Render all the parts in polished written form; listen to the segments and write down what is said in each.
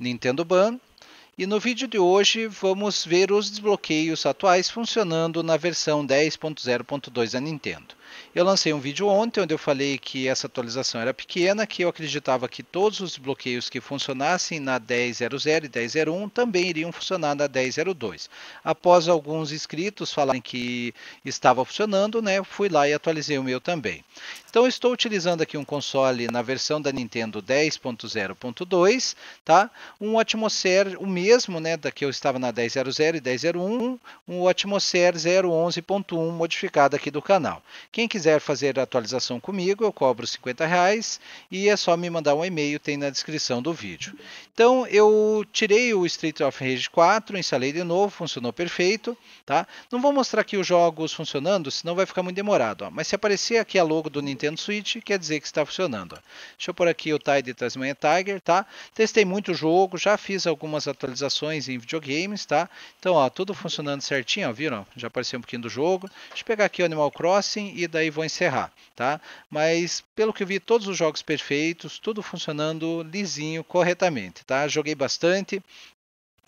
Nintendo Ban, e no vídeo de hoje vamos ver os desbloqueios atuais funcionando na versão 10.0.2 da Nintendo. Eu lancei um vídeo ontem onde eu falei que essa atualização era pequena, que eu acreditava que todos os desbloqueios que funcionassem na 10.0.0 e 10.0.1 também iriam funcionar na 10.0.2. Após alguns inscritos falarem que estava funcionando, né, fui lá e atualizei o meu também. Então estou utilizando aqui um console na versão da Nintendo 10.0.2, tá? Um Atmosphere, o mesmo, né, da que eu estava na 10.0.0 e 10.0.1, um Atmosphere 0.11.1 modificado aqui do canal. Quem quiser fazer a atualização comigo, eu cobro R$50 e é só me mandar um e-mail, tem na descrição do vídeo. Então eu tirei o Street of Rage 4, instalei de novo, funcionou perfeito, tá? Não vou mostrar aqui os jogos funcionando, senão vai ficar muito demorado, ó. Mas se aparecer aqui a logo do Nintendo Switch, quer dizer que está funcionando, ó. Deixa eu pôr aqui o Tide Tasmania Tiger, tá? Testei muito o jogo, já fiz algumas atualizações em videogames, tá? Então, ó, tudo funcionando certinho, ó, viram? Já apareceu um pouquinho do jogo. Deixa eu pegar aqui o Animal Crossing e daí vou encerrar, tá? Mas pelo que eu vi, todos os jogos perfeitos, tudo funcionando lisinho, corretamente, tá? Joguei bastante,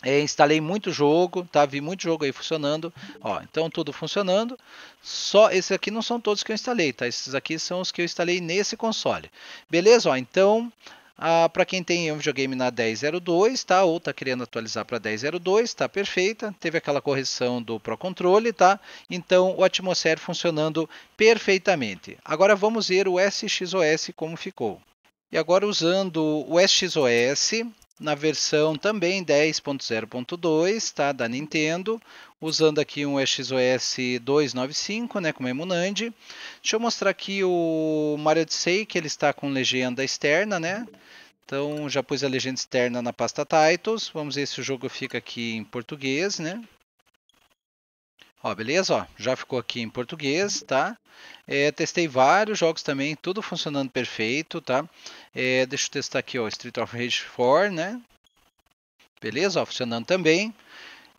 instalei muito jogo, tá? Vi muito jogo aí funcionando, ó, então tudo funcionando. Só esses aqui não são todos que eu instalei, tá? Esses aqui são os que eu instalei nesse console, beleza? Ó, então para quem tem um videogame na 10.0.2, tá? Ou tá querendo atualizar para 10.0.2, tá perfeita. Teve aquela correção do Pro Controle, tá? Então o Atmosphere funcionando perfeitamente. Agora vamos ver o SXOS como ficou. E agora usando o SXOS na versão também 10.0.2, tá? Da Nintendo, usando aqui um SXOS 295, né, como é Munandi. Deixa eu mostrar aqui o Mario Odyssey, que ele está com legenda externa, né? Então já pus a legenda externa na pasta Titles. Vamos ver se o jogo fica aqui em português, né? Ó, beleza, ó, já ficou aqui em português, tá? Testei vários jogos também, tudo funcionando perfeito, tá? Deixa eu testar aqui, ó, Street of Rage 4, né? Beleza, ó, funcionando também.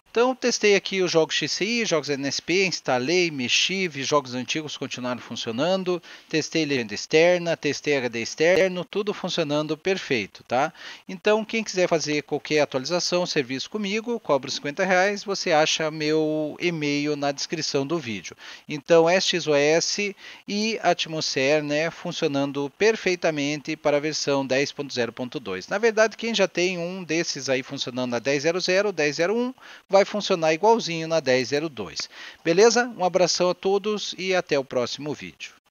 Então, testei aqui os jogos XCI, jogos NSP, instalei, mexi, vi jogos antigos continuaram funcionando, testei legenda externa, testei HD externo, tudo funcionando perfeito, tá? Então, quem quiser fazer qualquer atualização, serviço comigo, cobro R$50, você acha meu e-mail na descrição do vídeo. Então, SXOS e Atmosphere, né, funcionando perfeitamente para a versão 10.0.2. Na verdade, quem já tem um desses aí funcionando na 10.0.0, 10.0.1, vai funcionar igualzinho na 10.0.2. Beleza? Um abração a todos e até o próximo vídeo.